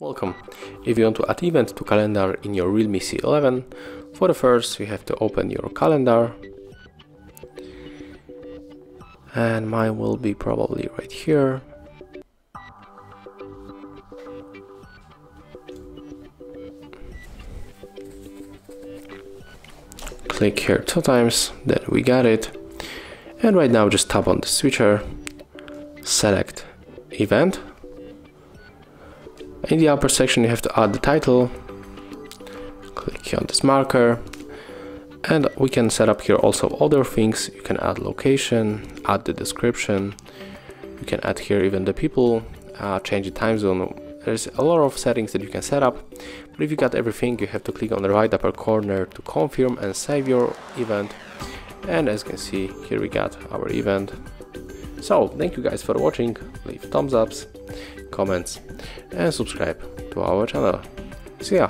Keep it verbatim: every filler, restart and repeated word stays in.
Welcome! If you want to add events to calendar in your Realme C eleven, for the first you have to open your calendar, and mine will be probably right here. Click here two times, then we got it. And right now just tap on the switcher, select event. In the upper section you have to add the title, click here on this marker, and we can set up here also other things. You can add location, add the description, you can add here even the people, uh, change the time zone. There's a lot of settings that you can set up, but if you got everything you have to click on the right upper corner to confirm and save your event. And as you can see, here we got our event. So thank you guys for watching, leave thumbs ups, comments and subscribe to our channel. See ya!